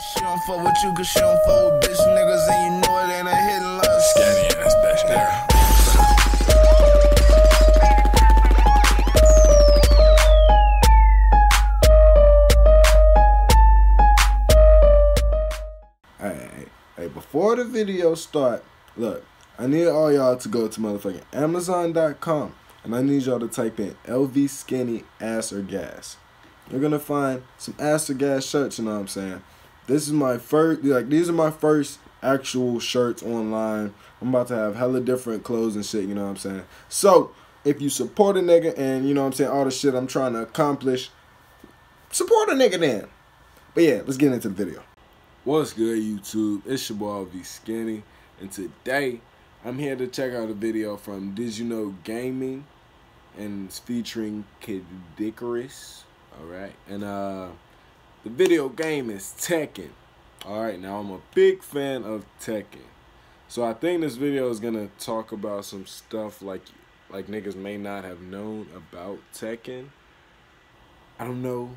Alright, before the video start, look, I need all y'all to go to motherfucking Amazon.com and I need y'all to type in LV Skinny Ass or Gas. You're gonna find some ass or gas shirts, you know what I'm saying? This is my first, like, these are my first actual shirts online. I'm about to have hella different clothes and shit, you know what I'm saying? So, if you support a nigga and, you know what I'm saying, all the shit I'm trying to accomplish, support a nigga then. But yeah, let's get into the video. What's good, YouTube? It's your boy, LV Skinny. And today, I'm here to check out a video from Did You Know Gaming, and it's featuring Caddicarus. Alright, and the video game is Tekken. Alright, now I'm a big fan of Tekken. So I think this video is going to talk about some stuff like niggas may not have known about Tekken. I don't know.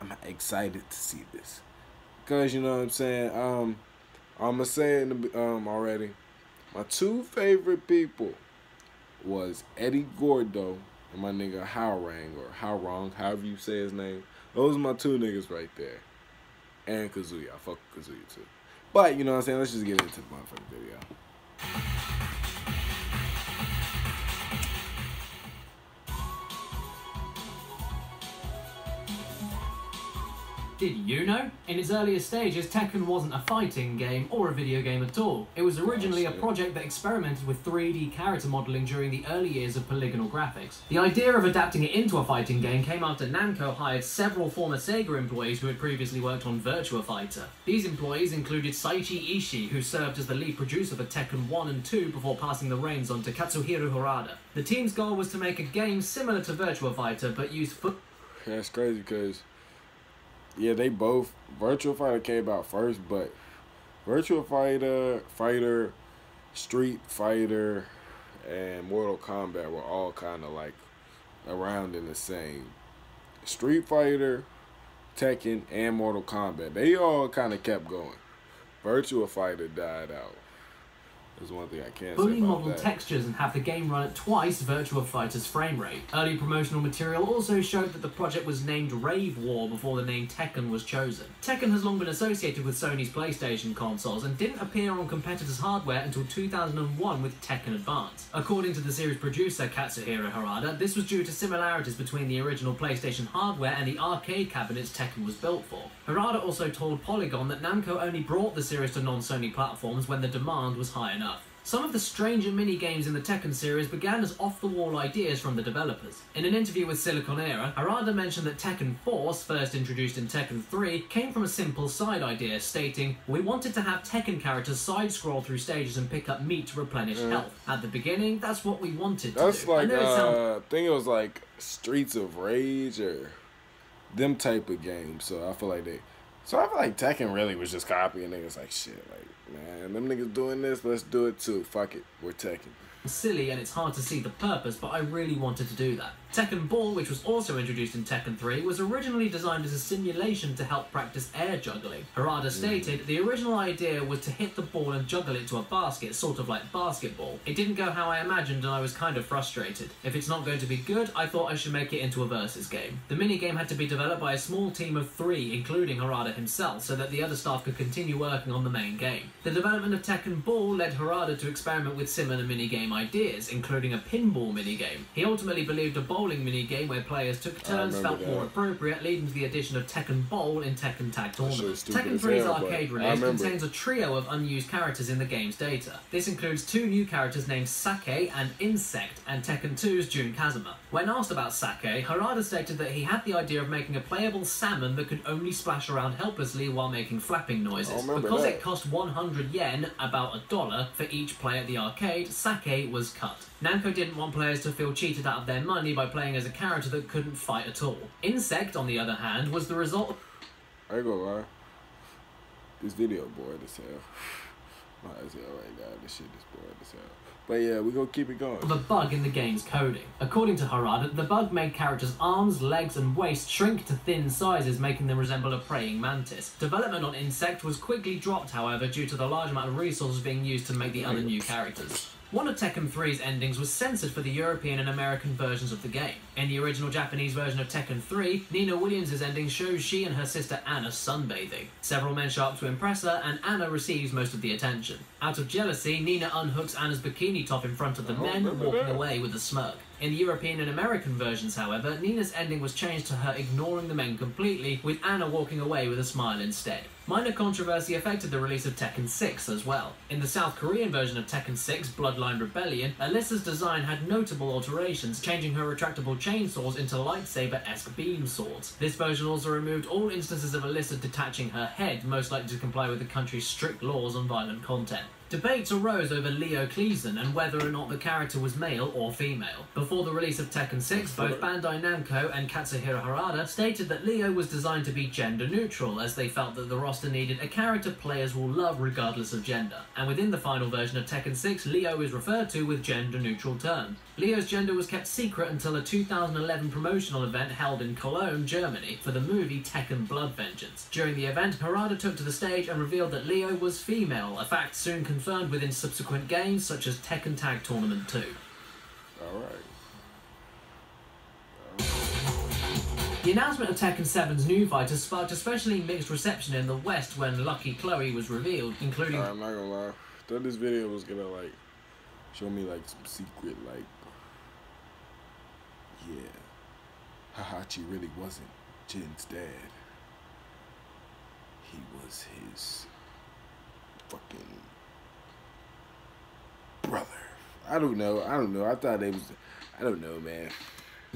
I'm excited to see this. Because, you know what I'm saying, I'm going to say it already. My two favorite people was Eddie Gordo. My nigga Hwoarang, or Hwoarang, however you say his name. Those are my two niggas right there. And Kazuya. I fuck with Kazuya too. But, you know what I'm saying? Let's just get into the motherfucking video. Did you know? In its earlier stages, Tekken wasn't a fighting game or a video game at all. It was originally a project that experimented with 3D character modeling during the early years of polygonal graphics. The idea of adapting it into a fighting game came after Namco hired several former Sega employees who had previously worked on Virtua Fighter. These employees included Saichi Ishii, who served as the lead producer for Tekken 1 and 2 before passing the reins on to Katsuhiro Harada. The team's goal was to make a game similar to Virtua Fighter, but use foot... That's crazy, because... yeah, they both, Virtua Fighter came out first, but Virtua Fighter, Street Fighter, and Mortal Kombat were all kind of like around in the same. Street Fighter, Tekken, and Mortal Kombat, they all kind of kept going. Virtua Fighter died out. There's one thing I can't say about that. Fully model textures and have the game run at twice Virtua Fighter's frame rate. Early promotional material also showed that the project was named Rave War before the name Tekken was chosen. Tekken has long been associated with Sony's PlayStation consoles and didn't appear on competitors' hardware until 2001 with Tekken Advance. According to the series producer Katsuhiro Harada, this was due to similarities between the original PlayStation hardware and the arcade cabinets Tekken was built for. Harada also told Polygon that Namco only brought the series to non-Sony platforms when the demand was high enough. Some of the stranger mini-games in the Tekken series began as off-the-wall ideas from the developers. In an interview with Silicon Era, Harada mentioned that Tekken Force, first introduced in Tekken 3, came from a simple side idea, stating, "We wanted to have Tekken characters side-scroll through stages and pick up meat to replenish health. At the beginning, that's what we wanted to do." Like, I think it was like Streets of Rage or them type of games, so I feel like they... so I feel like Tekken really was just copying niggas like, shit, like, man, them niggas doing this, let's do it too. Fuck it, we're Tekken. Silly and it's hard to see the purpose, but I really wanted to do that. Tekken Ball, which was also introduced in Tekken 3, was originally designed as a simulation to help practice air juggling. Harada stated, "The original idea was to hit the ball and juggle it to a basket, sort of like basketball. It didn't go how I imagined and I was kind of frustrated. If it's not going to be good, I thought I should make it into a versus game." The minigame had to be developed by a small team of 3, including Harada himself, so that the other staff could continue working on the main game. The development of Tekken Ball led Harada to experiment with similar minigame ideas, including a pinball minigame. He ultimately believed a bowling minigame where players took turns felt more appropriate, leading to the addition of Tekken Bowl in Tekken Tag Tournament. Tekken 3's arcade release contains a trio of unused characters in the game's data. This includes 2 new characters named Sake and Insect, and Tekken 2's Jun Kazama. When asked about Sake, Harada stated that he had the idea of making a playable salmon that could only splash around helplessly while making flapping noises. Because it cost 100 yen, about $1, for each play at the arcade, Sake was cut. Namco didn't want players to feel cheated out of their money by playing as a character that couldn't fight at all. Insect, on the other hand, was the result of... I ain't gonna lie. This video bored as hell. I said, all right, God, this shit is boring as hell. But yeah, we're going to keep it going. The bug in the game's coding. According to Harada, the bug made characters' arms, legs, and waist shrink to thin sizes, making them resemble a praying mantis. Development on Insect was quickly dropped, however, due to the large amount of resources being used to make the other new characters. One of Tekken 3's endings was censored for the European and American versions of the game. In the original Japanese version of Tekken 3, Nina Williams' ending shows she and her sister Anna sunbathing. Several men show up to impress her, and Anna receives most of the attention. Out of jealousy, Nina unhooks Anna's bikini top in front of the men, walking away with a smirk. In the European and American versions, however, Nina's ending was changed to her ignoring the men completely, with Anna walking away with a smile instead. Minor controversy affected the release of Tekken 6 as well. In the South Korean version of Tekken 6, Bloodline Rebellion, Alisa's design had notable alterations, changing her retractable chainsaws into lightsaber-esque beam swords. This version also removed all instances of Alisa detaching her head, most likely to comply with the country's strict laws on violent content. Debates arose over Leo Kliesen and whether or not the character was male or female. Before the release of Tekken 6, both Bandai Namco and Katsuhiro Harada stated that Leo was designed to be gender neutral, as they felt that the roster needed a character players will love regardless of gender. And within the final version of Tekken 6, Leo is referred to with gender neutral terms. Leo's gender was kept secret until a 2011 promotional event held in Cologne, Germany, for the movie Tekken Blood Vengeance. During the event, Harada took to the stage and revealed that Leo was female, a fact soon confirmed within subsequent games such as Tekken Tag Tournament 2. Alright. The announcement of Tekken 7's new fighter sparked especially mixed reception in the West when Lucky Chloe was revealed, including... I'm not gonna lie, I thought this video was gonna like show me like some secret, like, yeah, Hahachi really wasn't Jin's dad. He was his fucking brother. I don't know. I thought they was, I don't know, man.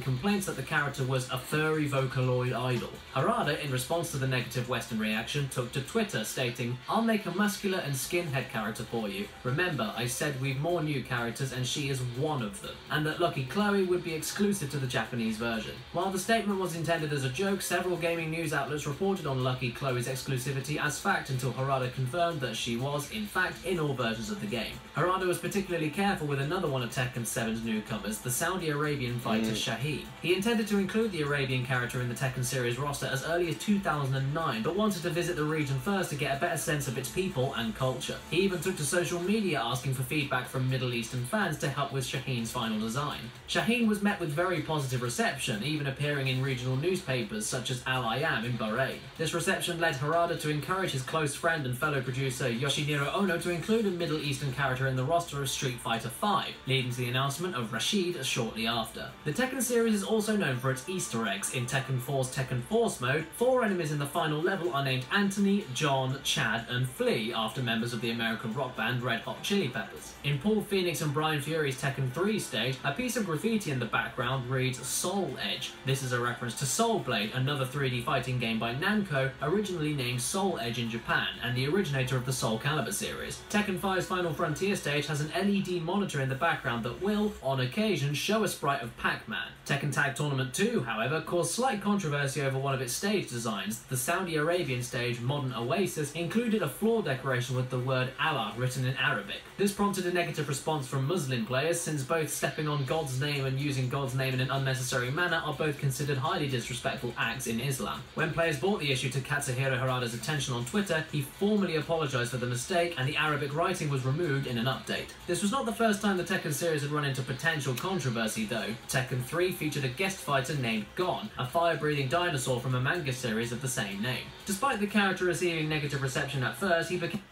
Complaints that the character was a furry Vocaloid idol. Harada, in response to the negative Western reaction, took to Twitter, stating, "I'll make a muscular and skinhead character for you. Remember, I said we've more new characters and she is one of them," and that Lucky Chloe would be exclusive to the Japanese version. While the statement was intended as a joke, several gaming news outlets reported on Lucky Chloe's exclusivity as fact until Harada confirmed that she was, in fact, in all versions of the game. Harada was particularly careful with another one of Tekken 7's newcomers, the Saudi Arabian fighter Shahid. He intended to include the Arabian character in the Tekken series roster as early as 2009, but wanted to visit the region first to get a better sense of its people and culture. He even took to social media asking for feedback from Middle Eastern fans to help with Shaheen's final design. Shaheen was met with very positive reception, even appearing in regional newspapers such as Al Ayyam in Bahrain. This reception led Harada to encourage his close friend and fellow producer Yoshiniro Ono to include a Middle Eastern character in the roster of Street Fighter V, leading to the announcement of Rashid shortly after. The Tekken series is also known for its Easter eggs. In Tekken 4's Tekken Force mode, 4 enemies in the final level are named Anthony, John, Chad, and Flea, after members of the American rock band Red Hot Chili Peppers. In Paul Phoenix and Brian Fury's Tekken 3 stage, a piece of graffiti in the background reads Soul Edge. This is a reference to Soul Blade, another 3D fighting game by Namco, originally named Soul Edge in Japan, and the originator of the Soul Calibur series. Tekken 5's Final Frontier stage has an LED monitor in the background that will, on occasion, show a sprite of Pac-Man. Tekken Tag Tournament 2, however, caused slight controversy over one of its stage designs. The Saudi Arabian stage, Modern Oasis, included a floor decoration with the word Allah written in Arabic. This prompted a negative response from Muslim players, since both stepping on God's name and using God's name in an unnecessary manner are both considered highly disrespectful acts in Islam. When players brought the issue to Katsuhiro Harada's attention on Twitter, he formally apologized for the mistake, and the Arabic writing was removed in an update. This was not the first time the Tekken series had run into potential controversy, though. Tekken 3 featured a guest fighter named Gon, a fire-breathing dinosaur from a manga series of the same name. Despite the character receiving negative reception at first, he became...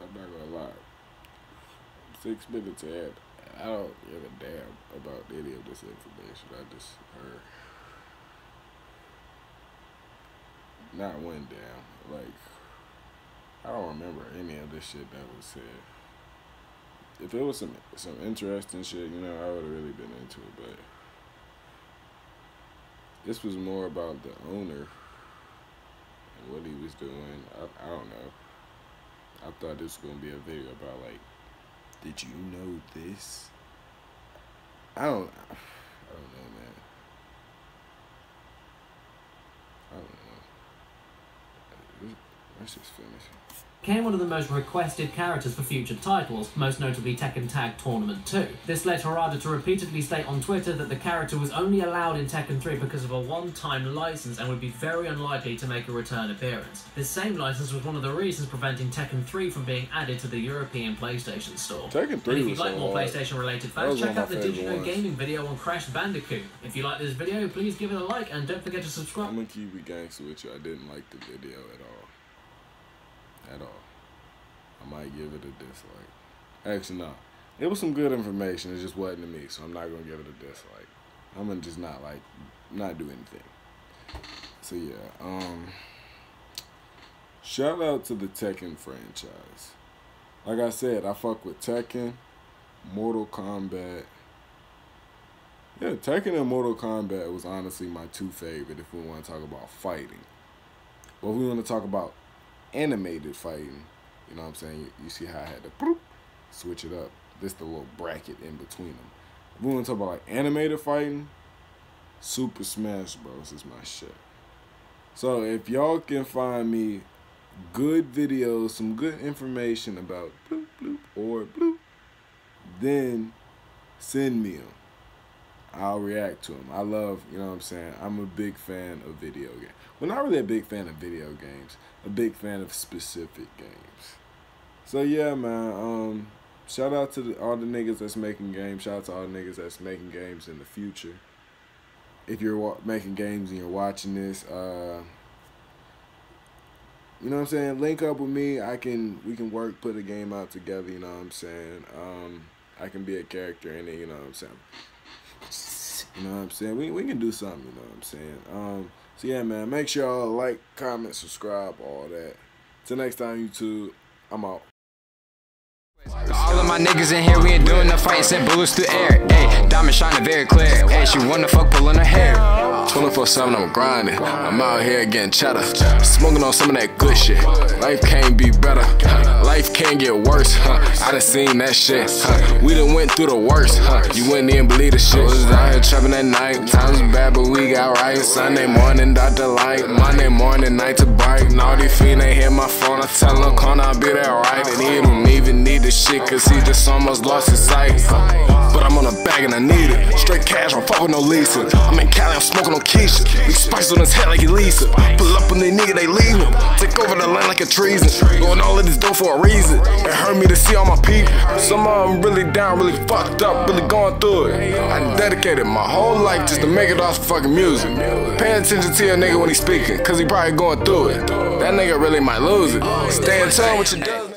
I'm not gonna lie. 6 minutes ahead. I don't give a damn about any of this information I just heard. Not one damn. Like, I don't remember any of this shit that was said. If it was some interesting shit, you know, I would have really been into it, but this was more about the owner and what he was doing. I don't know. I thought this was going to be a video about, like, did you know this? I don't know, man. I don't know. Became one of the most requested characters for future titles, most notably Tekken Tag Tournament 2. This led Harada to repeatedly state on Twitter that the character was only allowed in Tekken 3 because of a one-time license and would be very unlikely to make a return appearance. This same license was one of the reasons preventing Tekken 3 from being added to the European PlayStation store. Tekken 3 and if you'd like more PlayStation-related facts, check out the Did You Know Gaming video on Crash Bandicoot. If you like this video, please give it a like and don't forget to subscribe. I'm gonna keep it gangster with you. I didn't like the video at all. At all. I might give it a dislike. Actually, no. It was some good information. It just wasn't to me, so I'm not going to give it a dislike. I'm going to just not do anything. So, yeah. Shout out to the Tekken franchise. Like I said, I fuck with Tekken, Mortal Kombat. Yeah, Tekken and Mortal Kombat was honestly my two favorite if we want to talk about fighting. But if we want to talk about animated fighting, you know what I'm saying, you see how I had to boop, switch it up. This the little bracket in between them. If we want to talk about like animated fighting, Super Smash Bros is my shit. So if y'all can find me good videos, some good information about bloop bloop or bloop, then send me them. I'll react to them. I love, you know what I'm saying, I'm a big fan of video games. Well, not really a big fan of video games. A big fan of specific games. So, yeah, man. Shout out to all the niggas that's making games. Shout out to all the niggas that's making games in the future. If you're making games and you're watching this, you know what I'm saying, link up with me. We can work, put a game out together, you know what I'm saying. I can be a character in it, you know what I'm saying. You know what I'm saying? We can do something, you know what I'm saying? So, yeah, man, make sure y'all like, comment, subscribe, all that. Till next time, YouTube, I'm out. All of my niggas in here, we ain't doing no fights, send bullets through air. Ayy, diamond shining very clear. Ayy, she wanna fuck pulling her hair. 24/7, I'm grinding. I'm out here getting cheddar. Smoking on some of that good shit. Life can't be better. Life can't get worse, huh? I done seen that shit, huh? We done went through the worst, huh? You wouldn't even believe the shit. I was out here trapping at night. Times bad, but we got right. Sunday morning, Dr. Light. Monday morning, night to bite. All these fiends ain't hit my phone. I tell them, Connor, I'll be there right. And he don't even need this shit, cause he just almost lost his sight. But I'm on a bag and I need it. Straight cash, I'm fucking no leasing. I'm in Cali, I'm smoking on Keisha. We spice on his head like Elisa. Pull up on they nigga, they leave him. Take over the land like a treason. Going all of this dope for a reason. It hurt me to see all my people. Some of them really down, really fucked up, really going through it. I dedicated my whole life just to make it off the fucking music. Paying attention to a nigga when he's speaking, cause he probably going through it. That nigga really might lose it. Stay in tune with your